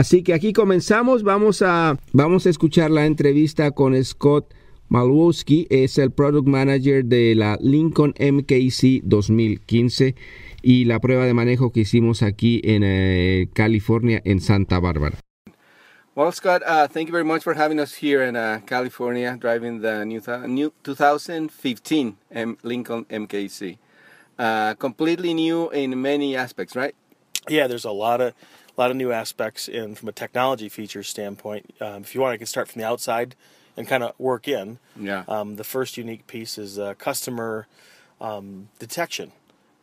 Así que aquí comenzamos, vamos a escuchar la entrevista con Scott Makowski, es el Product Manager de la Lincoln MKC 2015 y la prueba de manejo que hicimos aquí en California, en Santa Bárbara. Well, Scott, thank you very much for having us here in California, driving the new 2015 Lincoln MKC. Completely new in many aspects, right? Yeah, there's a lot of new aspects in from a technology feature standpoint. If you want, I can start from the outside and kind of work in. Yeah. The first unique piece is customer detection.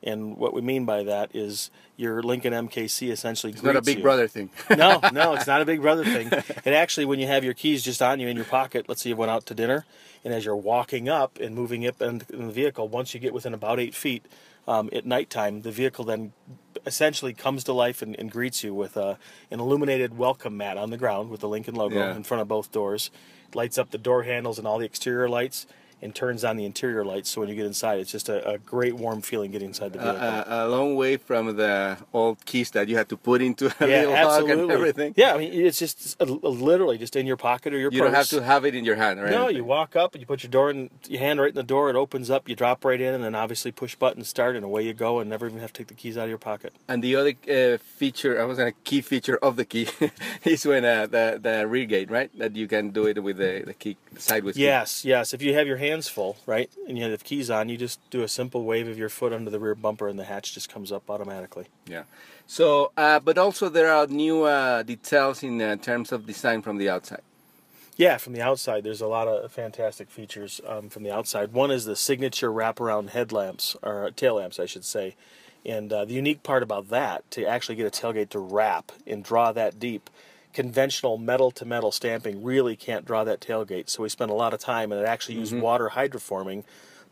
And what we mean by that is your Lincoln MKC essentially greets you. It's not a big brother thing. No, it's not a big brother thing. And actually, when you have your keys just on you in your pocket, let's say you went out to dinner, and as you're walking up and moving up in the vehicle, once you get within about 8 feet at nighttime, the vehicle then essentially comes to life and greets you with an illuminated welcome mat on the ground with the Lincoln logo in front of both doors. It lights up the door handles and all the exterior lights, and turns on the interior lights, so when you get inside, it's just a great warm feeling getting inside the vehicle. A long way from the old keys that you had to put into a little hog and everything. Yeah, I mean, it's just literally just in your pocket or your purse. You don't have to have it in your hand, right? No, you walk up and you put your hand right in the door, it opens up, you drop right in, and then obviously push button, start, and away you go, and never even have to take the keys out of your pocket. And the other key feature of the key, is when the rear gate, right? That you can do it with the key, sideways. Yes. If you have your hands full, right, and you have the keys on, you just do a simple wave of your foot under the rear bumper and the hatch just comes up automatically. Yeah. So, but also there are new details in terms of design from the outside. Yeah, from the outside, there's a lot of fantastic features from the outside. One is the signature wraparound headlamps, or tail lamps, I should say. And the unique part about that, to actually get a tailgate to wrap and draw that deep, conventional metal-to-metal stamping really can't draw that tailgate, so we spend a lot of time and actually use water hydroforming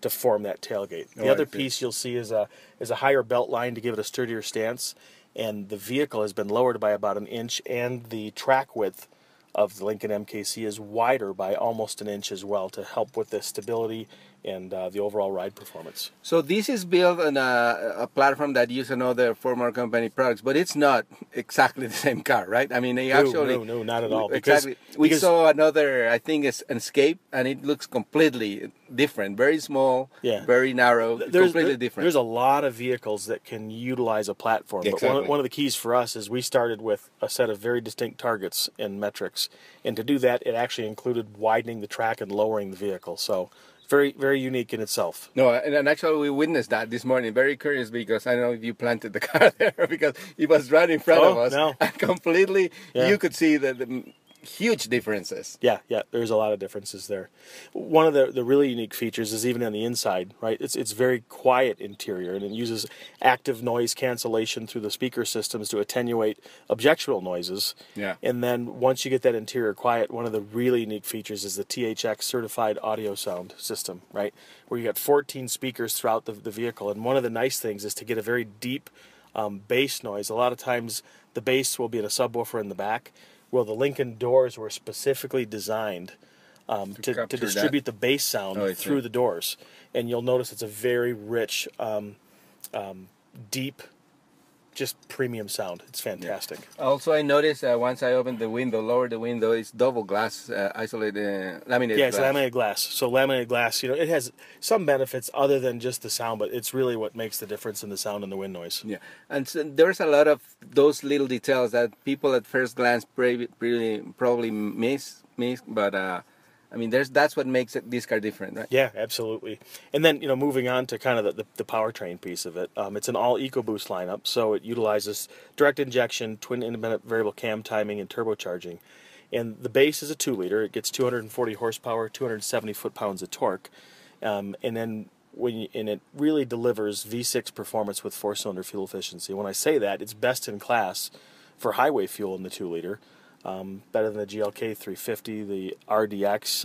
to form that tailgate. The other piece you'll see is a higher belt line to give it a sturdier stance, and the vehicle has been lowered by about an inch, and the track width of the Lincoln MKC is wider by almost an inch as well to help with the stability and the overall ride performance. So this is built on a platform that used another former company products, but it's not exactly the same car, right? I mean, no, not at all. Because we saw another, I think it's an Escape, and it looks completely different, very small, very narrow, completely different. There's a lot of vehicles that can utilize a platform, but one of the keys for us is we started with a set of very distinct targets and metrics, and to do that, it actually included widening the track and lowering the vehicle, so very, very unique in itself. No, and actually we witnessed that this morning. Very curious because I don't know if you planted the car there because it was right in front of us. No. And completely, you could see the huge differences. Yeah, there's a lot of differences there. One of the really unique features is even on the inside, right? It's very quiet interior, and it uses active noise cancellation through the speaker systems to attenuate objectional noises. Yeah. And then once you get that interior quiet, one of the really unique features is the THX certified audio sound system, right? Where you got 14 speakers throughout the vehicle, and one of the nice things is to get a very deep bass noise. A lot of times the bass will be in a subwoofer in the back. Well, the Lincoln doors were specifically designed to distribute the bass sound through the doors. And you'll notice it's a very rich, deep, just premium sound. It's fantastic. Yeah. Also, I noticed once I opened the window, lowered the window, it's double glass, isolated, laminated glass. Yeah, it's laminated glass. So laminated glass, you know, it has some benefits other than just the sound, but it's really what makes the difference in the sound and the wind noise. Yeah, and so there's a lot of those little details that people at first glance probably miss, but I mean, that's what makes this car different, right? Yeah, absolutely. And then, you know, moving on to kind of the powertrain piece of it, it's an all EcoBoost lineup, so it utilizes direct injection, twin independent variable cam timing, and turbocharging. And the base is a 2-liter. It gets 240 horsepower, 270 foot-pounds of torque, and then it really delivers V6 performance with 4-cylinder fuel efficiency. When I say that, it's best in class for highway fuel in the 2-liter. Better than the GLK 350, the RDX,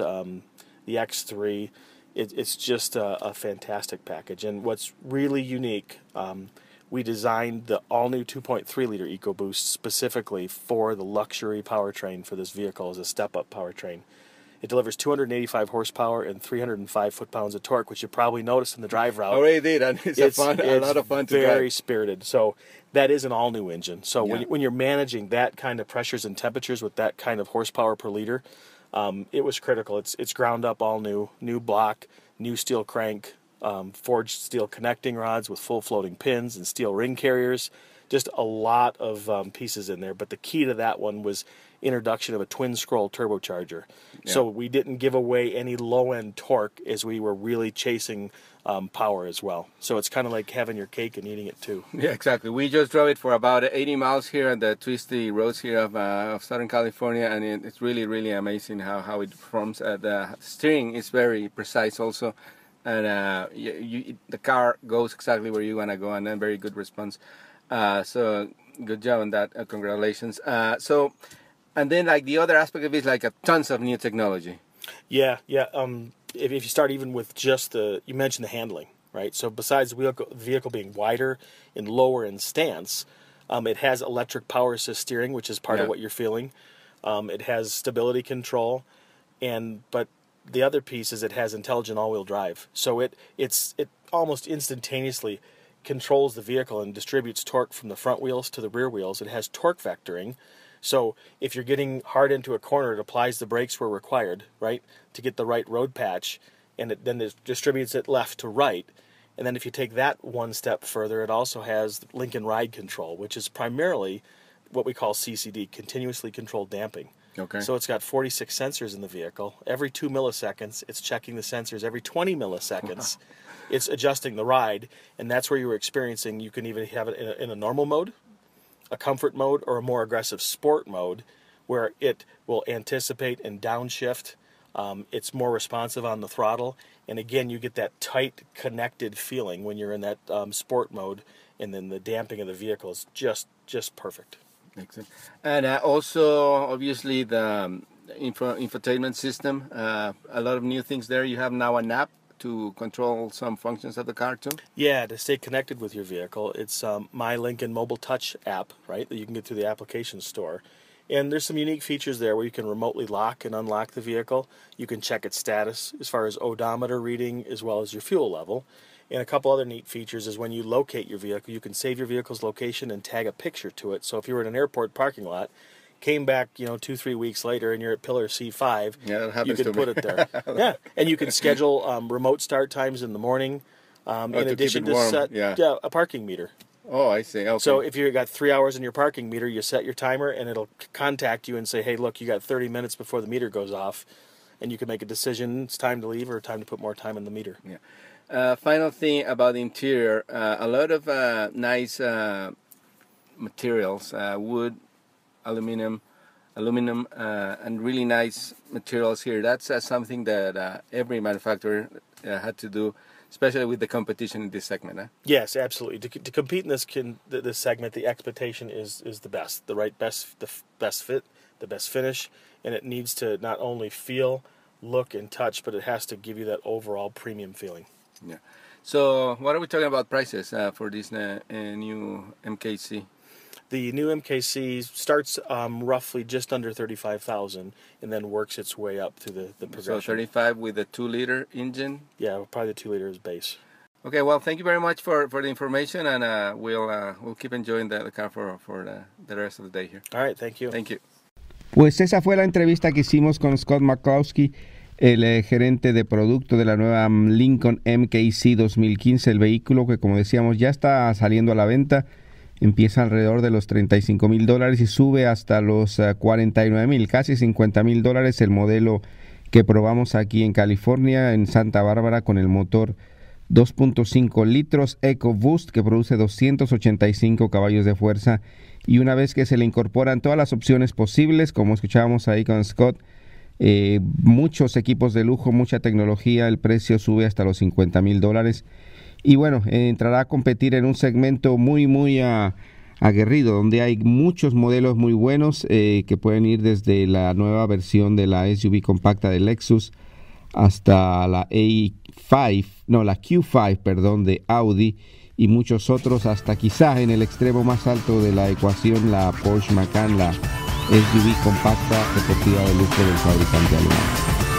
the X3. It's just a fantastic package. And what's really unique, we designed the all-new 2.3-liter EcoBoost specifically for the luxury powertrain for this vehicle as a step-up powertrain. It delivers 285 horsepower and 305 foot-pounds of torque, which you probably noticed in the drive route. I already did, and it's a lot of fun to drive. It's very spirited. So that is an all-new engine. So when you're managing that kind of pressures and temperatures with that kind of horsepower per liter, it was critical. It's ground up all new block, new steel crank, forged steel connecting rods with full floating pins and steel ring carriers. Just a lot of pieces in there. But the key to that one was introduction of a twin-scroll turbocharger. Yeah. So we didn't give away any low-end torque as we were really chasing power as well. So it's kind of like having your cake and eating it too. Yeah, exactly. We just drove it for about 80 miles here on the twisty roads here of Southern California, and it's really, really amazing how it performs. The steering is very precise also. And the car goes exactly where you want to go, and then very good response. So good job on that. Congratulations. And then the other aspect of it is tons of new technology. Yeah. If you start even with just you mentioned the handling, right? So besides the vehicle being wider and lower in stance, it has electric power assist steering, which is part of what you're feeling. It has stability control, but the other piece is it has intelligent all-wheel drive. So it almost instantaneously controls the vehicle and distributes torque from the front wheels to the rear wheels. It has torque vectoring, so if you're getting hard into a corner, it applies the brakes where required, right, to get the right road patch, and then it distributes it left to right. And then if you take that one step further, it also has Lincoln Ride Control, which is primarily what we call CCD, continuously controlled damping. Okay. So it's got 46 sensors in the vehicle. Every 2 milliseconds, it's checking the sensors. Every 20 milliseconds, it's adjusting the ride, and that's where you're experiencing. You can even have it in a normal mode, a comfort mode, or a more aggressive sport mode, where it will anticipate and downshift. It's more responsive on the throttle, and again, you get that tight, connected feeling when you're in that sport mode, and then the damping of the vehicle is just perfect. Excellent. And also, obviously, the infotainment system, a lot of new things there. You have now an app to control some functions of the car too? Yeah, to stay connected with your vehicle. It's my Lincoln Mobile Touch app, right, that you can get through the application store. And there's some unique features there where you can remotely lock and unlock the vehicle. You can check its status as far as odometer reading as well as your fuel level. And a couple other neat features is when you locate your vehicle, you can save your vehicle's location and tag a picture to it. So if you were in an airport parking lot, came back, 2-3 weeks later, and you're at pillar C5, you can put it there. Yeah, and you can schedule remote start times in the morning in addition to set a parking meter. Oh, I see. Okay. So if you've got 3 hours in your parking meter, you set your timer, and it'll contact you and say, hey, look, you got 30 minutes before the meter goes off, and you can make a decision. It's time to leave or time to put more time in the meter. Yeah. Final thing about the interior, a lot of nice materials, wood, aluminum, and really nice materials here. That's something that every manufacturer had to do, especially with the competition in this segment. Huh? Yes, absolutely. To compete in this segment, the expectation is the best, the best fit, the best finish, and it needs to not only feel, look, and touch, but it has to give you that overall premium feeling. Yeah. So what are we talking about prices for this new MKC? The new MKC starts roughly just under $35,000 and then works its way up through the progression. So 35 with a 2-liter engine? Yeah, probably the 2-liter is base. Okay, well, thank you very much for the information, and we'll keep enjoying the car for the rest of the day here. All right, thank you. Thank you. Pues esa fue la entrevista que hicimos con Scott Makowski, el gerente de producto de la nueva Lincoln MKC 2015, el vehículo que, como decíamos, ya está saliendo a la venta. Empieza alrededor de los $35,000 y sube hasta los $49,000, casi $50,000 el modelo que probamos aquí en California, en Santa Bárbara, con el motor 2.5 litros EcoBoost que produce 285 caballos de fuerza, y una vez que se le incorporan todas las opciones posibles, como escuchábamos ahí con Scott, muchos equipos de lujo, mucha tecnología, el precio sube hasta los $50,000. Y bueno, entrará a competir en un segmento muy, muy aguerrido, donde hay muchos modelos muy buenos que pueden ir desde la nueva versión de la SUV compacta de Lexus hasta la Q5, perdón, de Audi, y muchos otros, hasta quizás en el extremo más alto de la ecuación, la Porsche Macan, la SUV compacta deportiva de lujo del fabricante alemán.